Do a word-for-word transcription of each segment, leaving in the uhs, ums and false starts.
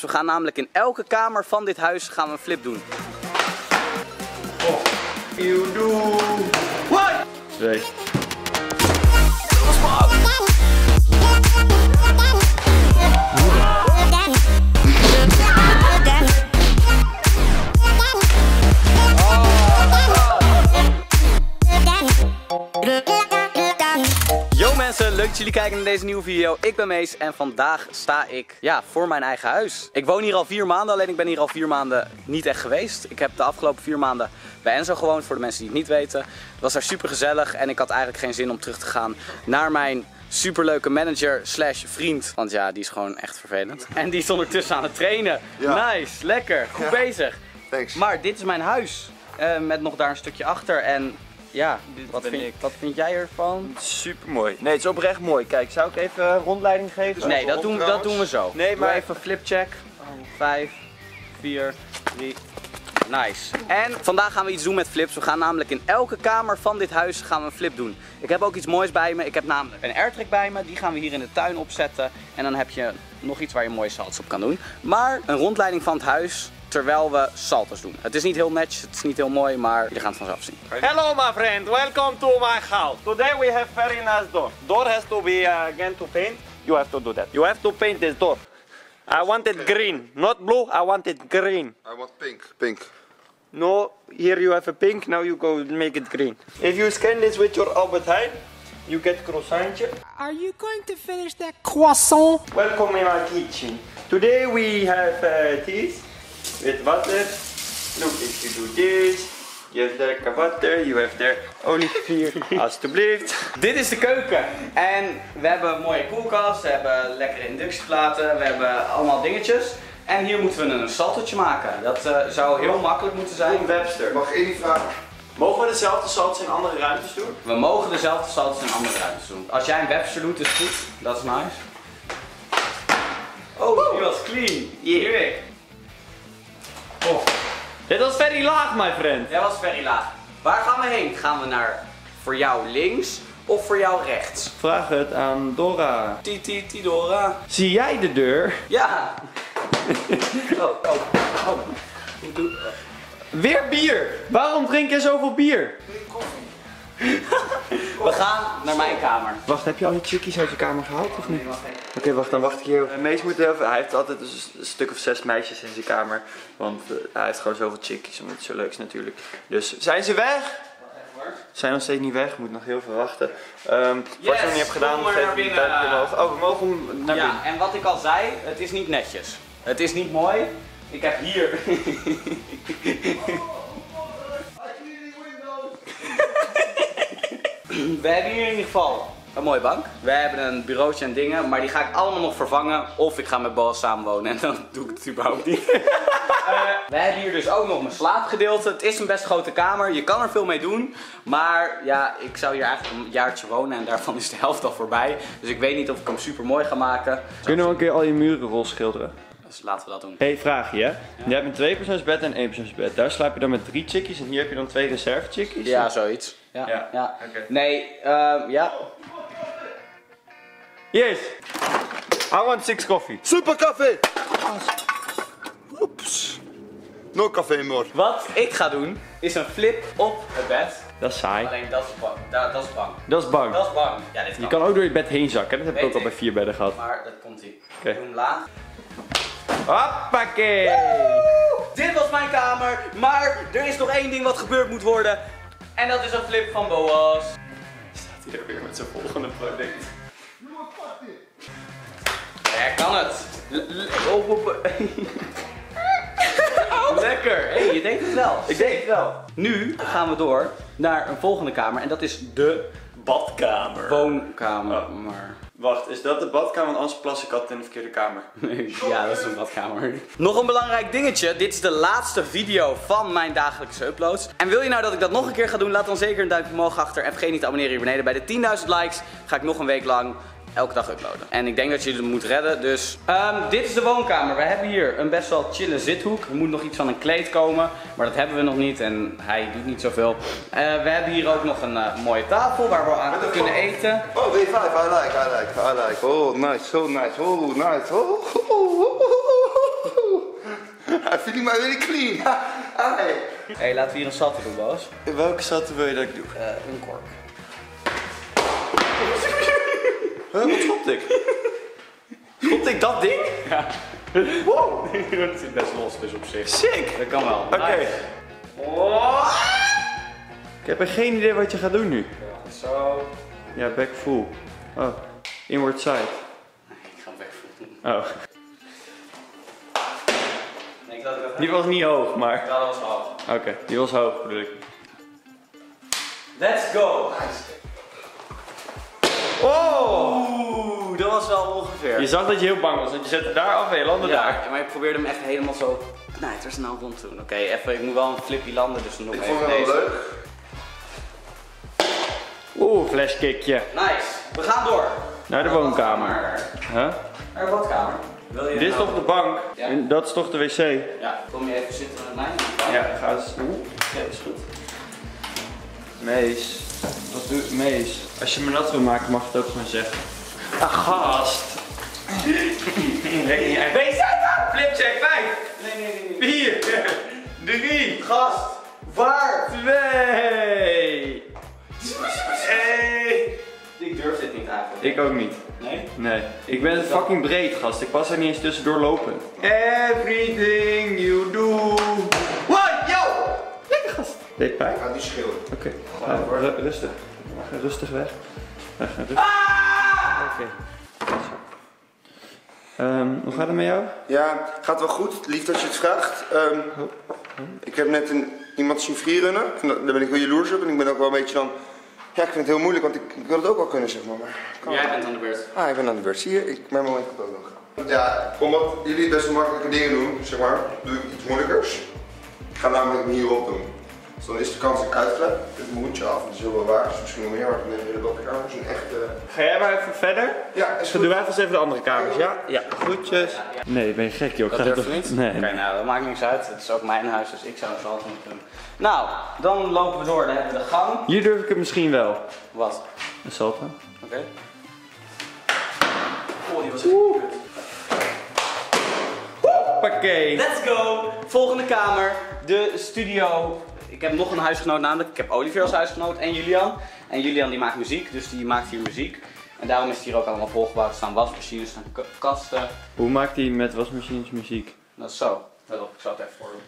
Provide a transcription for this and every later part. Dus we gaan namelijk in elke kamer van dit huis gaan we een flip doen. Twee. Leuk dat jullie kijken naar deze nieuwe video. Ik ben Mees en vandaag sta ik ja, voor mijn eigen huis. Ik woon hier al vier maanden, alleen ik ben hier al vier maanden niet echt geweest. Ik heb de afgelopen vier maanden bij Enzo gewoond, voor de mensen die het niet weten. Het was daar super gezellig en ik had eigenlijk geen zin om terug te gaan naar mijn superleuke manager slash vriend. Want ja, die is gewoon echt vervelend. En die is ondertussen aan het trainen. Ja. Nice, lekker, goed ja. bezig. Thanks. Maar dit is mijn huis, uh, met nog daar een stukje achter en... Ja, wat vind, ik. wat vind jij ervan? Super mooi. Nee, het is oprecht mooi. Kijk, zou ik even uh, rondleiding geven? Nee, dat doen, dat doen we zo. Nee, maar even flipcheck. vijf, vier, drie. Nice. En vandaag gaan we iets doen met flips. We gaan namelijk in elke kamer van dit huis gaan we een flip doen. Ik heb ook iets moois bij me. Ik heb namelijk een airtrack bij me. Die gaan we hier in de tuin opzetten. En dan heb je nog iets waar je mooie salts op kan doen. Maar een rondleiding van het huis... terwijl we salto's doen. Het is niet heel netjes, het is niet heel mooi, maar jullie gaan het vanzelf zien. Hello my friend, welcome to my house. Today we have very nice door. Door has to be uh, again to paint. You have to do that. You have to paint this door. I want it green, not blue. I want it green. I want pink. Pink. No, here you have a pink. Now you go make it green. If you scan this with your Albert Heijn, you get croissantje. Are you going to finish that croissant? Welcome in my kitchen. Today we have uh, this. With water, look if you do this, je hebt lekker water, je hebt daar Olivier, alstublieft. Dit is de keuken en we hebben een mooie koelkast, we hebben lekkere inductieplaten, we hebben allemaal dingetjes. En hier moeten we een saltootje maken, dat uh, zou heel makkelijk moeten zijn. Webster, mag ik even vragen? Mogen we dezelfde salto's in andere ruimtes doen? We mogen dezelfde salto's in andere ruimtes doen. Als jij een Webster doet is het goed, dat is nice. Oh, die was clean. Heerlijk. Oh. Dit was very laag, my friend. Dat was very laag. Waar gaan we heen? Gaan we naar voor jou links of voor jou rechts? Vraag het aan Dora. Titi, ti, Dora. Zie jij de deur? Ja. oh, oh, oh. Weer bier. Waarom drink je zoveel bier? Koffie. We gaan naar mijn kamer. Wacht, heb je al die chickies uit je kamer gehaald of niet? Nee, wacht even. Oké, okay, wacht, dan wacht ik hier. Mees moet even, hij heeft altijd een stuk of zes meisjes in zijn kamer. Want uh, hij heeft gewoon zoveel chickies, omdat het zo leuk is natuurlijk. Dus, zijn ze weg? Zijn nog steeds niet weg, moet nog heel veel wachten. Um, yes, wat je nog niet hebt gedaan, nog even de tuin omhoog. Oh, we mogen naar binnen. Ja, en wat ik al zei, het is niet netjes. Het is niet mooi. Ik heb hier... We hebben hier in ieder geval een mooie bank. We hebben een bureautje en dingen, maar die ga ik allemaal nog vervangen. Of ik ga met Boaz samenwonen en dan doe ik het überhaupt niet. uh, we hebben hier dus ook nog mijn slaapgedeelte. Het is een best grote kamer, je kan er veel mee doen. Maar ja, ik zou hier eigenlijk een jaartje wonen en daarvan is de helft al voorbij. Dus ik weet niet of ik hem super mooi ga maken. Kunnen we een keer al je muren rol schilderen? Dus laten we dat doen. Hé, hey, vraagje hè. Ja. Je hebt een twee persoonsbed en een één persoonsbed. Daar slaap je dan met drie chickies en hier heb je dan twee reserve chickies? Ja, of? Zoiets. Ja, ja. ja. Okay. Nee, uh, ja. Yes! I want six coffee. Super koffie! Oeps. No coffee more. Wat ik ga doen, is een flip op het bed. Dat is saai. Alleen dat is bang. Dat, dat is bang. Dat is bang. Dat is bang. Ja, dit kan. Je kan ook door je bed heen zakken. Dat heb ik ook al bij vier bedden gehad. Maar dat komt ie. Okay. Ik doe hem laag. Hoppakee! Woehoe! Dit was mijn kamer, maar er is nog één ding wat gebeurd moet worden. En dat is een flip van Boaz. Staat hij er weer met zijn volgende product. Ja, kan het. L op, op. Lekker. Hé, hey, je denkt het wel. Ik denk het wel. Nu gaan we door naar een volgende kamer en dat is de badkamer. Woonkamer. Oh. Wacht, is dat de badkamer? Want anders plas ik altijd in de verkeerde kamer. Ja, dat is een badkamer. Nog een belangrijk dingetje. Dit is de laatste video van mijn dagelijkse uploads. En wil je nou dat ik dat nog een keer ga doen? Laat dan zeker een duimpje omhoog achter. En vergeet niet te abonneren hier beneden. Bij de tienduizend likes ga ik nog een week lang elke dag uploaden. En ik denk dat je het moet redden, dus... Um, dit is de woonkamer. We hebben hier een best wel chille zithoek. Er moet nog iets van een kleed komen, maar dat hebben we nog niet en hij doet niet zoveel. Uh, we hebben hier ook nog een uh, mooie tafel waar we aan kunnen eten. Oh, W vijf, I like, I like, I like. Oh, nice, so nice, oh, nice, oh. vind ik maar weer clean. Hé, hey, laten we hier een satte doen, Boaz. Welke satte wil je dat ik doe? Uh, een kork. Huh, wat schopte ik? Schopte ik dat ding? Ja. Wow! Dat zit best los, dus op zich. Sick! Dat kan wel. Oké. Okay. Nice. Oh. Ik heb er geen idee wat je gaat doen nu. Ja, goed zo. Ja, back full. Oh, inward side. Ik ga back full doen. Oh. Nee, ik dat die was niet hoog, maar... Ja, dat was hoog. Oké, okay, die was hoog bedoel ik. Let's go! Nice. Oh, dat was wel ongeveer. Je zag dat je heel bang was, want je zette daar af en je landde ja, daar. Maar je probeerde hem echt helemaal zo knijtersnel rond te doen. Oké, okay, even, ik moet wel een flipje landen, dus nog ik even deze. Ik vond het wel leuk. Oeh, flashkickje. Nice, we gaan door. Naar de naar woonkamer. Huh? Naar de badkamer. Wil je dit is nou toch de bank? Ja. En dat is toch de wc? Ja, kom je even zitten met mij? Ja, ga eens. Ja, dat is goed. Mees. Wat doet Mees? Als je me nat wil maken, mag je het ook gewoon zeggen. Ah, gast! Mees, flipcheck, vijf! Nee, nee, nee. Vier! Drie! Gast! Waar? Twee! Hey. Ik durf dit niet eigenlijk. Ik ook niet. Nee? Nee. Ik ben fucking breed, gast. Ik pas er niet eens tussendoor lopen. Everything you do. Deed pijn? Ik ga niet schreeuwen. Oké, okay. uh, rustig. Uh, rustig weg. Uh, rustig. Ah! Oké. Okay. Um, hoe gaat het met jou? Ja, gaat wel goed. Lief dat je het vraagt. Um, oh. Oh. Ik heb net een, iemand zien freerunnen. En daar ben ik wel jaloers op. En ik ben ook wel een beetje dan... Ja, ik vind het heel moeilijk, want ik, ik wil het ook wel kunnen, zeg maar. maar Jij bent aan de beurt. Ah, ik ben aan de beurt. Zie je? Ik, mijn moment komt ook nog. Ja, omdat jullie best wel makkelijke dingen doen, zeg maar, doe ik iets moeilijkers. Ik ga namelijk niet hierop doen. Dus dan is de kans dat ik uitklep, het moedje af, dat is heel wel waar, dus misschien nog meer, maar ik neem de badkamer, dus een echte... Ga jij maar even verder? Ja, is goed. Doe wij eens even de andere kamers, ja? Ja. Groetjes. Nee, ben je gek joh. Dat durf je niet? Nee. Oké, nou, dat maakt niks uit, het is ook mijn huis, dus ik zou het altijd moeten doen. Nou, dan lopen we door, dan hebben we de gang. Hier durf ik het misschien wel. Wat? Een salto. Oké. Okay. Oh, die was echt goed. Hoppakee. Let's go! Volgende kamer, de studio. Ik heb nog een huisgenoot namelijk, ik heb Olivier als huisgenoot en Julian. En Julian die maakt muziek, dus die maakt hier muziek. En daarom is het hier ook allemaal volgebouwd. Er staan wasmachines, er staan kasten. Hoe maakt hij met wasmachines muziek? Dat is zo, let op, ik zal het even voor doen.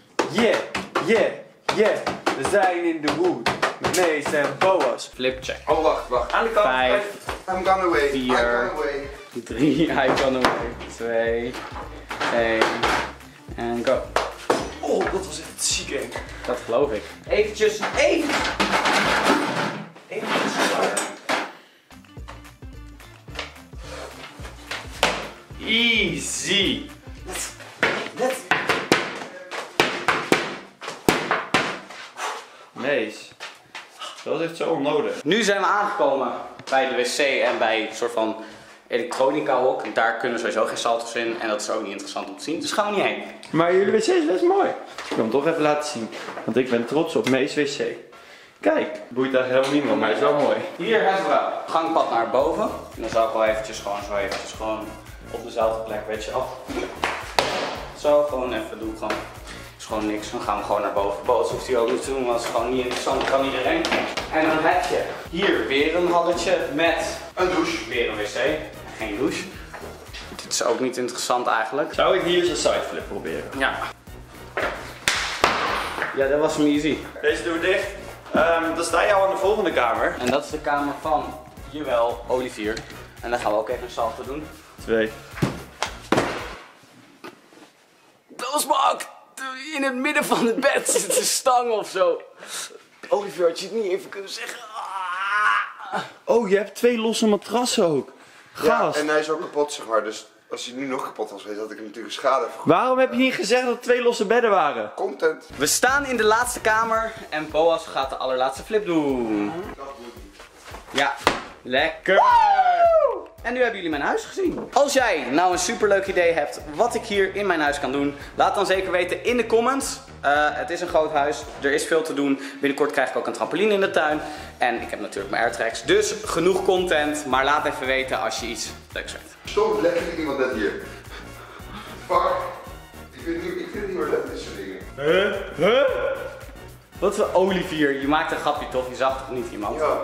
Yeah, yeah, yeah, we zijn in de wood. Met Mees en Boaz. Flipcheck. Oh wacht, wacht. Aan de kant. Vijf. I'm gone away. Vier. I'm gone away. Drie. I'm gone away. Twee. Eén. En go. Oh, dat was echt ziek, hè? Dat geloof ik. Eventjes, even. Eventjes, easy. Let's, let's. Mees, dat is echt zo onnodig. Nu zijn we aangekomen bij de wc en bij een soort van elektronica hok. Daar kunnen sowieso geen salto's in en dat is ook niet interessant om te zien, dus gaan we niet heen. Maar jullie wc is best mooi. Ik wil hem toch even laten zien, want ik ben trots op Mees wc. Kijk, boeit daar helemaal niemand, maar het is wel mooi. Hier hebben we gangpad naar boven. En dan zou ik wel eventjes gewoon zo eventjes gewoon op dezelfde plek, weet je, af. Zo, gewoon even doen, gewoon. Is gewoon niks, dan gaan we gewoon naar boven. Boos hoeft hij ook niet te doen, want het is gewoon niet interessant, kan iedereen. En dan heb je hier weer een halletje met een douche, weer een wc, geen douche. Dit is ook niet interessant eigenlijk. Zou ik hier eens een sideflip proberen? Ja. Ja, dat was hem easy. Deze doen we dicht. Um, dan sta je al aan de volgende kamer. En dat is de kamer van, jawel, Olivier. En dan gaan we ook even een salto doen. Twee. Dat was makkelijk. In het midden van het bed zit een stang of zo. Olivier had je het niet even kunnen zeggen. Oh, je hebt twee losse matrassen ook. Gast. Ja, en hij is ook kapot, zeg maar. Dus als hij nu nog kapot was geweest, had ik hem natuurlijk schade vergoed. Waarom heb je niet gezegd dat twee losse bedden waren? Content. We staan in de laatste kamer en Boaz gaat de allerlaatste flip doen. Ja, lekker. Woe! En nu hebben jullie mijn huis gezien. Als jij nou een superleuk idee hebt wat ik hier in mijn huis kan doen, laat dan zeker weten in de comments. Uh, het is een groot huis, er is veel te doen. Binnenkort krijg ik ook een trampoline in de tuin. En ik heb natuurlijk mijn airtracks. Dus genoeg content, maar laat even weten als je iets leuks vindt. Stop letterlijk iemand net hier. Fuck. Ik vind het niet meer leuk. Huh? Huh? Wat voor Olivier? Je maakt een grapje toch? Je zag toch niet iemand? Ja.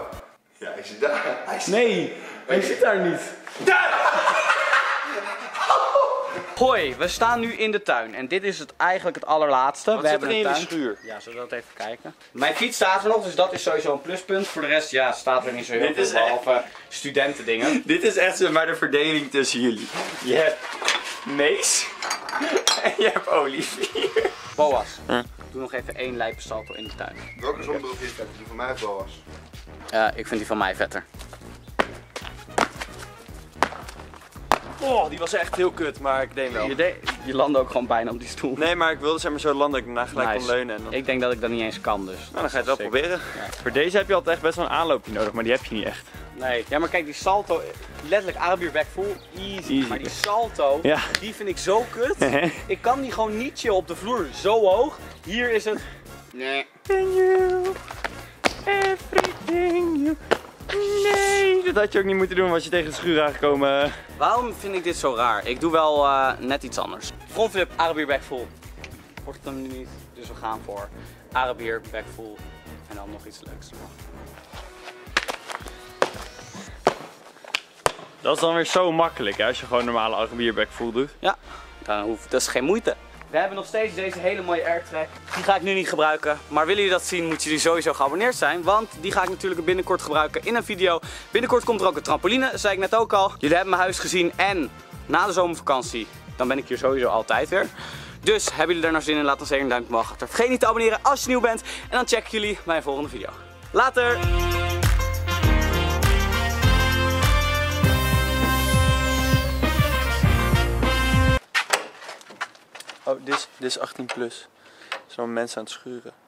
Ja, hij zit daar. Hij zit... Nee, hij zit daar niet. Daar! Hoi, we staan nu in de tuin en dit is het eigenlijk het allerlaatste. Wat we hebben in de schuur. Ja, zullen we dat even kijken. Mijn fiets staat er nog, dus dat is sowieso een pluspunt. Voor de rest, ja, staat er niet zo heel veel, behalve studentendingen. Dit is echt zeg maar de verdeling tussen jullie. Je hebt Mees en je hebt Olivier. Boaz, hm? Doe nog even één lijpe salto in de tuin. Welke zonbroek is dat? Die van mij of Boaz? Uh, ik vind die van mij vetter. Oh, die was echt heel kut, maar ik deed wel. Je, de je landde ook gewoon bijna op die stoel. Nee, maar ik wilde zeg maar zo landen dat ik daarna gelijk nice. kon leunen. En dan... Ik denk dat ik dat niet eens kan, dus. Nou, dan ga je het wel zeker proberen. Ja. Voor deze heb je altijd echt best wel een aanloopje nodig, maar die heb je niet echt. Nee, ja, maar kijk, die salto, letterlijk Arabier back full, easy. easy. Maar die salto, ja. die vind ik zo kut. Ik kan die gewoon niet chillen op de vloer, zo hoog. Hier is het... Nee. And you, everything you... Nee, dat had je ook niet moeten doen, was je tegen de schuur aangekomen. Waarom vind ik dit zo raar? Ik doe wel uh, net iets anders. Frontflip, Arabier back full. Wordt het hem nu niet, dus we gaan voor Arabier back full. En dan nog iets leuks. Dat is dan weer zo makkelijk hè? Als je gewoon normale Arabier back full doet. Ja, dan hoeft, dat is geen moeite. We hebben nog steeds deze hele mooie airtrack. Die ga ik nu niet gebruiken. Maar willen jullie dat zien, moeten jullie sowieso geabonneerd zijn. Want die ga ik natuurlijk binnenkort gebruiken in een video. Binnenkort komt er ook een trampoline, dat zei ik net ook al. Jullie hebben mijn huis gezien en na de zomervakantie, dan ben ik hier sowieso altijd weer. Dus hebben jullie daar nou zin in, laat dan zeker een duimpje omhoog achter. Vergeet niet te abonneren als je nieuw bent. En dan check ik jullie bij een volgende video. Later! Oh, dit is, dit is achttien plus. Er zijn mensen aan het schuren.